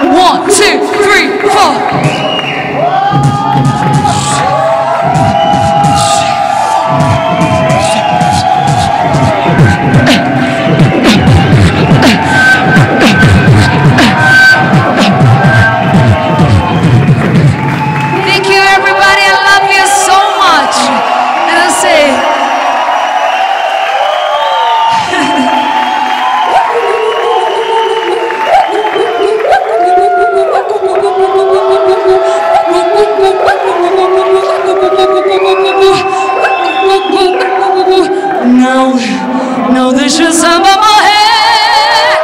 1, 2, 3, 4. No, there's just some of my head.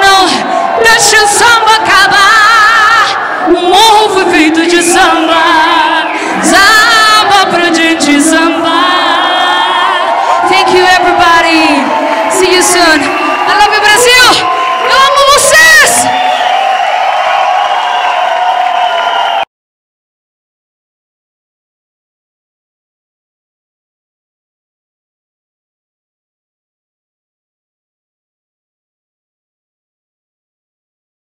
No, there's just some of acabar. Morro foi feito de samba. Samba pra gente sambar. Thank you, everybody. See you soon.